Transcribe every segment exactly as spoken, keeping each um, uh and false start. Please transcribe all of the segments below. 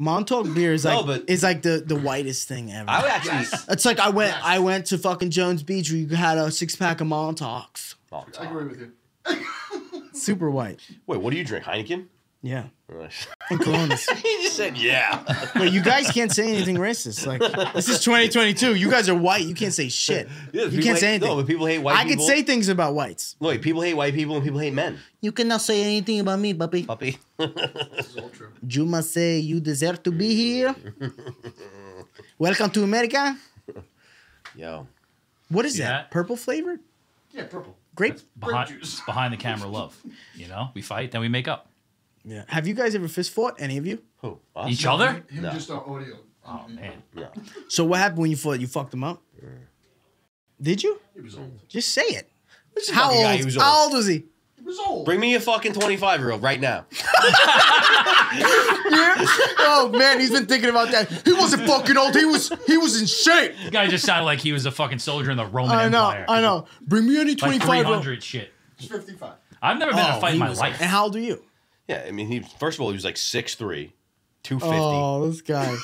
Montauk beer is like no, is like the, the whitest thing ever. I would actually. It's like I went yes. I went to fucking Jones Beach where you had a six pack of Montauks. Montauk. I agree with you. Super white. Wait, what do you drink? Heineken? Yeah. And Coronas. He just said yeah. But you guys can't say anything racist. Like this is twenty twenty-two. You guys are white. You can't say shit. Yeah, you can't hate, say anything. No, but people hate white I people. I can say things about whites. No, wait, people hate white people and people hate men. You cannot say anything about me, puppy. Puppy. This is all true. You must say you deserve to be here. Welcome to America. Yo. What is that? that? Purple flavored? Yeah, purple. Grape behind, juice. Behind the camera love. You know, we fight, then we make up. Yeah. Have you guys ever fist fought? Any of you? Who? Us? Each other? Him, him no. Just on audio. Oh man. Yeah. So what happened when you fought? You fucked him up? Yeah. Did you? He was old. Just say it. How old? Guy, was old? How old was he? He was old. Bring me a fucking twenty-five year old right now. Yeah? Oh man, he's been thinking about that. He wasn't fucking old. He was. He was in shape. The guy just sounded like he was a fucking soldier in the Roman I know, Empire. I know. Bring me any twenty-five. Like three hundred shit. He's fifty-five. I've never been oh, in a fight in my life. Like, and how old are you? Yeah, I mean, he first of all, he was like six three, two fifty. Oh, this guy.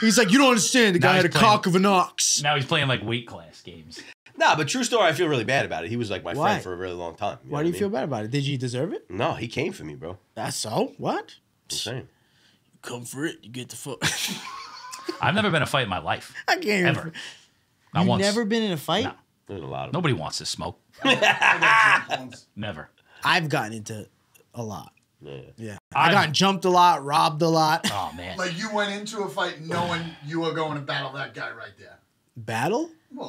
He's like, you don't understand. The guy had a playing, cock of an ox. Now he's playing like weight class games. Nah, but true story, I feel really bad about it. He was like my Why? friend for a really long time. Why do you mean? feel bad about it? Did you deserve it? No, he came for me, bro. That's so? What? Insane. You come for it, you get the fuck. I've never been in a fight in my life. I can't ever. Remember. Not You've once. never been in a fight? No. There's a lot of Nobody them. wants to smoke. Never. I've gotten into a lot. Yeah, yeah. I got jumped a lot, robbed a lot. Oh man! Like you went into a fight knowing you were going to battle that guy right there. Battle? Well,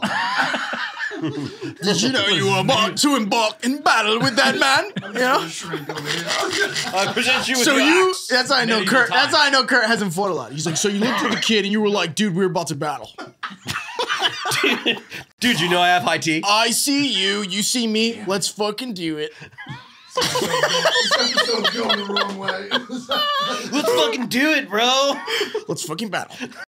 did you know you were about to embark in battle with that man? I'm just you know. Over here. I present you with so you. Axe. That's how I know Kurt. That's how I know Kurt hasn't fought a lot. He's like, so you looked at the kid and you were like, dude, we were about to battle. Dude, you know I have high tea. I see you. You see me. Yeah. Let's fucking do it. This episode's going the wrong way. Let's fucking do it, bro. Let's fucking battle.